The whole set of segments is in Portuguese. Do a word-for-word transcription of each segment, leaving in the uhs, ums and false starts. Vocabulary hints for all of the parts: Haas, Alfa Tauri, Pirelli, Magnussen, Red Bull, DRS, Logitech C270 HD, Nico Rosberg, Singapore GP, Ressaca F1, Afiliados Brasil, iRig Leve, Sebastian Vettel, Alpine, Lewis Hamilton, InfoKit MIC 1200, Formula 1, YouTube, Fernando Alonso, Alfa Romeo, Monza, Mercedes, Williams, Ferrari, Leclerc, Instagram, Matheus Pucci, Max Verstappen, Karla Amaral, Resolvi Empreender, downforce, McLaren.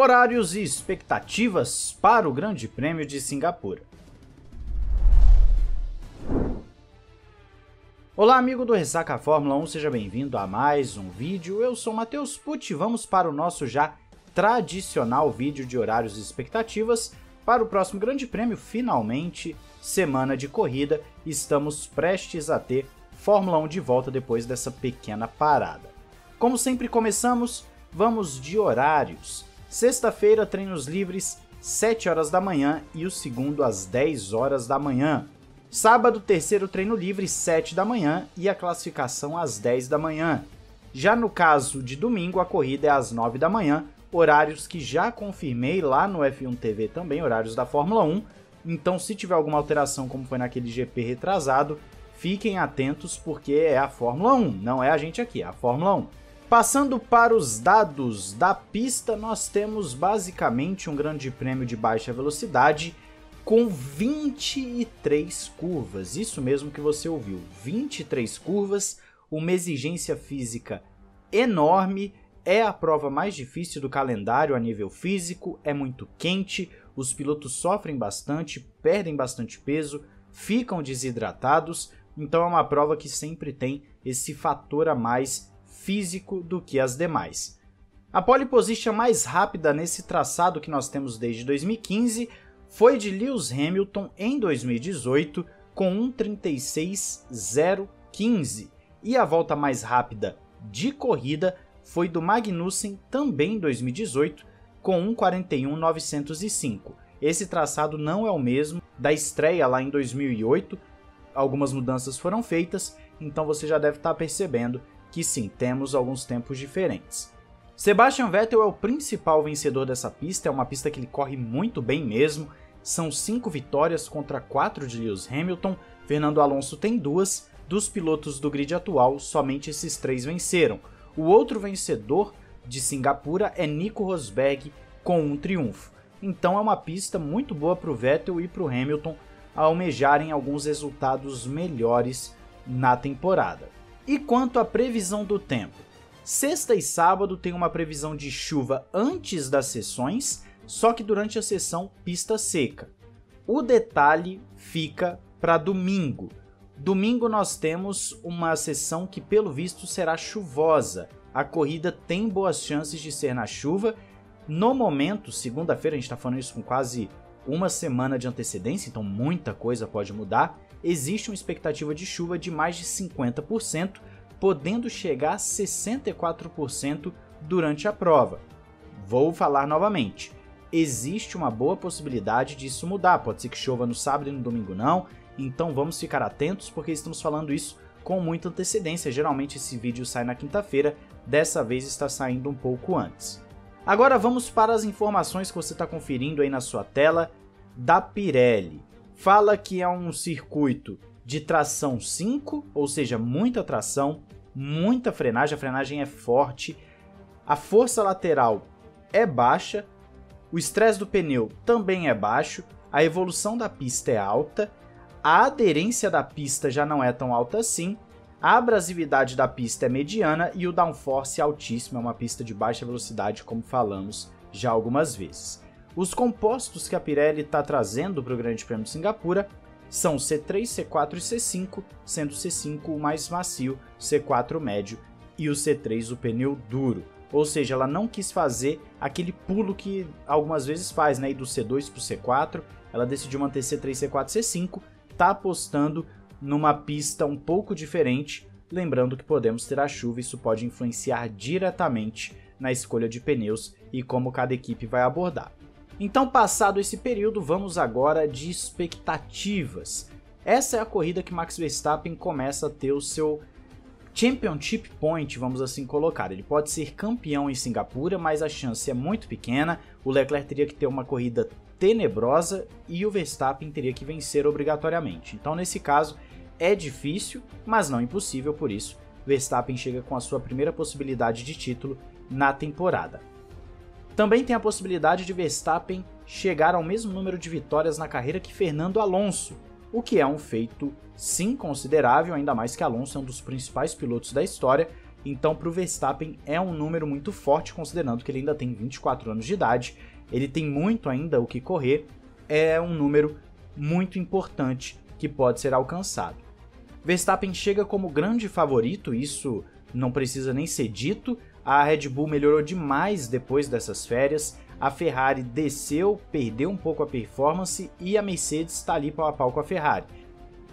horários e expectativas para o Grande Prêmio de Singapura. Olá, amigo do Ressaca Fórmula um, seja bem-vindo a mais um vídeo. Eu sou Matheus Pucci e vamos para o nosso já tradicional vídeo de horários e expectativas para o próximo Grande Prêmio. Finalmente, semana de corrida, estamos prestes a ter Fórmula um de volta depois dessa pequena parada. Como sempre, começamos, vamos de horários. Sexta-feira, treinos livres, sete horas da manhã e o segundo às dez horas da manhã. Sábado, terceiro treino livre, sete da manhã e a classificação às dez da manhã. Já no caso de domingo, a corrida é às nove da manhã, horários que já confirmei lá no F um T V também, horários da Fórmula um. Então, se tiver alguma alteração, como foi naquele G P retrasado, fiquem atentos porque é a Fórmula um, não é a gente aqui, é a Fórmula um. Passando para os dados da pista, nós temos basicamente um grande prêmio de baixa velocidade, com vinte e três curvas, isso mesmo que você ouviu, vinte e três curvas, uma exigência física enorme, é a prova mais difícil do calendário a nível físico, é muito quente, os pilotos sofrem bastante, perdem bastante peso, ficam desidratados, então é uma prova que sempre tem esse fator a mais físico do que as demais. A pole position mais rápida nesse traçado que nós temos desde dois mil e quinze, foi de Lewis Hamilton em dois mil e dezoito com um trinta e seis zero quinze e a volta mais rápida de corrida foi do Magnussen também em dois mil e dezoito com um quarenta e um novecentos e cinco. Esse traçado não é o mesmo da estreia lá em dois mil e oito, algumas mudanças foram feitas, então você já deve estar percebendo que sim, temos alguns tempos diferentes. Sebastian Vettel é o principal vencedor dessa pista, é uma pista que ele corre muito bem mesmo, são cinco vitórias contra quatro de Lewis Hamilton, Fernando Alonso tem duas, dos pilotos do grid atual somente esses três venceram. O outro vencedor de Singapura é Nico Rosberg com um triunfo, então é uma pista muito boa para o Vettel e para o Hamilton almejarem alguns resultados melhores na temporada. E quanto à previsão do tempo? Sexta e sábado tem uma previsão de chuva antes das sessões, só que durante a sessão pista seca. O detalhe fica para domingo. Domingo nós temos uma sessão que pelo visto será chuvosa. A corrida tem boas chances de ser na chuva. No momento, segunda-feira, a gente está falando isso com quase uma semana de antecedência, então muita coisa pode mudar. Existe uma expectativa de chuva de mais de cinquenta por cento. Podendo chegar a sessenta e quatro por cento durante a prova. Vou falar novamente, existe uma boa possibilidade disso mudar, pode ser que chova no sábado e no domingo não, então vamos ficar atentos porque estamos falando isso com muita antecedência, geralmente esse vídeo sai na quinta-feira, dessa vez está saindo um pouco antes. Agora vamos para as informações que você está conferindo aí na sua tela da Pirelli. Fala que é um circuito de tração cinco, ou seja, muita tração, muita frenagem, a frenagem é forte, a força lateral é baixa, o estresse do pneu também é baixo, a evolução da pista é alta, a aderência da pista já não é tão alta assim, a abrasividade da pista é mediana e o downforce é altíssimo, é uma pista de baixa velocidade, como falamos já algumas vezes. Os compostos que a Pirelli está trazendo para o Grande Prêmio de Singapura são C três, C quatro e C cinco, sendo o C cinco o mais macio, C quatro o médio e o C três o pneu duro. Ou seja, ela não quis fazer aquele pulo que algumas vezes faz, né? E do C dois para o C quatro, ela decidiu manter C três, C quatro, C cinco, tá apostando numa pista um pouco diferente, lembrando que podemos ter a chuva, isso pode influenciar diretamente na escolha de pneus e como cada equipe vai abordar. Então, passado esse período, vamos agora de expectativas. Essa é a corrida que Max Verstappen começa a ter o seu championship point, vamos assim colocar. Ele pode ser campeão em Singapura, mas a chance é muito pequena. O Leclerc teria que ter uma corrida tenebrosa e o Verstappen teria que vencer obrigatoriamente. Então, nesse caso, é difícil, mas não impossível, por isso, Verstappen chega com a sua primeira possibilidade de título na temporada. Também tem a possibilidade de Verstappen chegar ao mesmo número de vitórias na carreira que Fernando Alonso, o que é um feito sim considerável, ainda mais que Alonso é um dos principais pilotos da história, Então para o Verstappen é um número muito forte, considerando que ele ainda tem vinte e quatro anos de idade, ele tem muito ainda o que correr, é um número muito importante que pode ser alcançado. Verstappen chega como grande favorito, isso não precisa nem ser dito, a Red Bull melhorou demais depois dessas férias, a Ferrari desceu, perdeu um pouco a performance e a Mercedes está ali pau a pau com a Ferrari.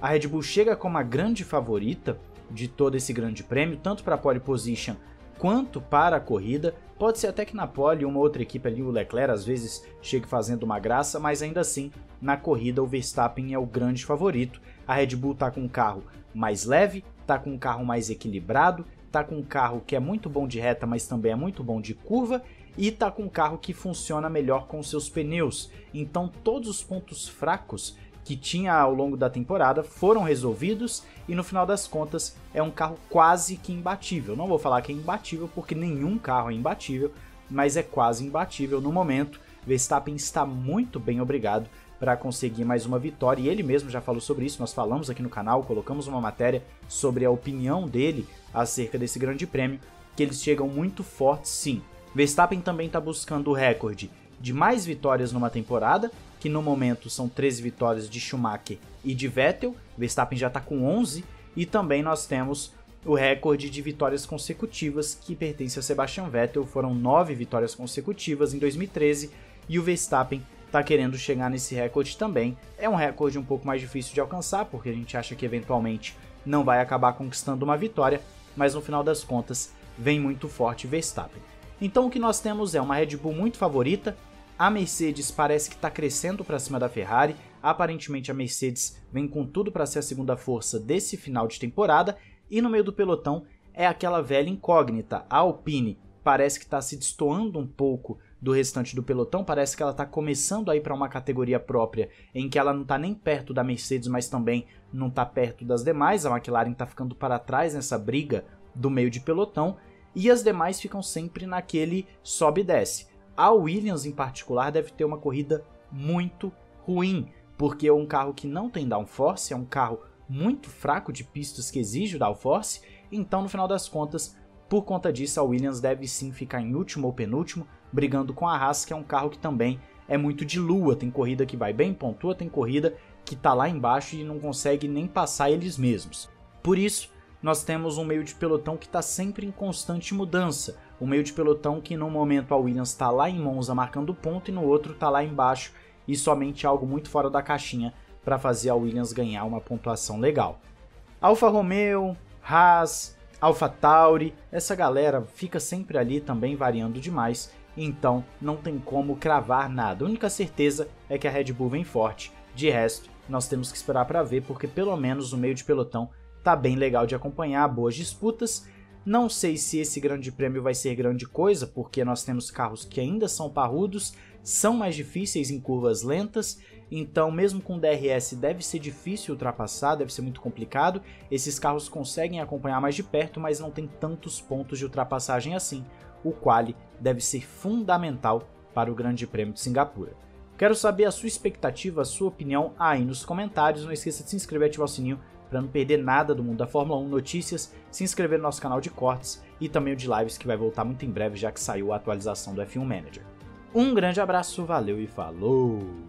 A Red Bull chega como a grande favorita de todo esse grande prêmio, tanto para a pole position quanto para a corrida. Pode ser até que na pole uma outra equipe ali, o Leclerc às vezes chegue fazendo uma graça, mas ainda assim na corrida o Verstappen é o grande favorito. A Red Bull está com um carro mais leve, está com um carro mais equilibrado, está com um carro que é muito bom de reta, mas também é muito bom de curva, e tá com um carro que funciona melhor com seus pneus. Então todos os pontos fracos que tinha ao longo da temporada foram resolvidos e no final das contas é um carro quase que imbatível. Não vou falar que é imbatível porque nenhum carro é imbatível, mas é quase imbatível no momento. Verstappen está muito bem, obrigado, para conseguir mais uma vitória, e ele mesmo já falou sobre isso, nós falamos aqui no canal, colocamos uma matéria sobre a opinião dele acerca desse grande prêmio, que eles chegam muito fortes sim. Verstappen também está buscando o recorde de mais vitórias numa temporada, que no momento são treze vitórias de Schumacher e de Vettel, Verstappen já está com onze, e também nós temos o recorde de vitórias consecutivas que pertence a Sebastian Vettel, foram nove vitórias consecutivas em dois mil e treze, e o Verstappen está querendo chegar nesse recorde também. É um recorde um pouco mais difícil de alcançar, porque a gente acha que eventualmente não vai acabar conquistando uma vitória, mas no final das contas vem muito forte Verstappen. Então o que nós temos é uma Red Bull muito favorita, a Mercedes parece que está crescendo para cima da Ferrari, aparentemente a Mercedes vem com tudo para ser a segunda força desse final de temporada, e no meio do pelotão é aquela velha incógnita, a Alpine parece que está se destoando um pouco do restante do pelotão, parece que ela está começando a ir para uma categoria própria, em que ela não está nem perto da Mercedes, mas também não está perto das demais, a McLaren está ficando para trás nessa briga do meio de pelotão, e as demais ficam sempre naquele sobe e desce. A Williams, em particular, deve ter uma corrida muito ruim, porque é um carro que não tem downforce, é um carro muito fraco de pistas que exige o downforce, então no final das contas, por conta disso, a Williams deve sim ficar em último ou penúltimo, brigando com a Haas, que é um carro que também é muito de lua, tem corrida que vai bem, pontua, tem corrida que tá lá embaixo e não consegue nem passar eles mesmos. Por isso, nós temos um meio de pelotão que está sempre em constante mudança, um meio de pelotão que num momento a Williams está lá em Monza marcando ponto e no outro está lá embaixo, e somente algo muito fora da caixinha para fazer a Williams ganhar uma pontuação legal. Alfa Romeo, Haas, Alfa Tauri, essa galera fica sempre ali também variando demais, então não tem como cravar nada, a única certeza é que a Red Bull vem forte, de resto nós temos que esperar para ver, porque pelo menos o meio de pelotão tá bem legal de acompanhar, boas disputas. Não sei se esse grande prêmio vai ser grande coisa, porque nós temos carros que ainda são parrudos, são mais difíceis em curvas lentas, então mesmo com D R S deve ser difícil ultrapassar, deve ser muito complicado. Esses carros conseguem acompanhar mais de perto, mas não tem tantos pontos de ultrapassagem assim. O quali deve ser fundamental para o grande prêmio de Singapura. Quero saber a sua expectativa, a sua opinião aí nos comentários, não esqueça de se inscrever e ativar o sininho para não perder nada do mundo da Fórmula um, notícias, se inscrever no nosso canal de cortes e também o de lives, que vai voltar muito em breve, já que saiu a atualização do F um Manager. Um grande abraço, valeu e falou!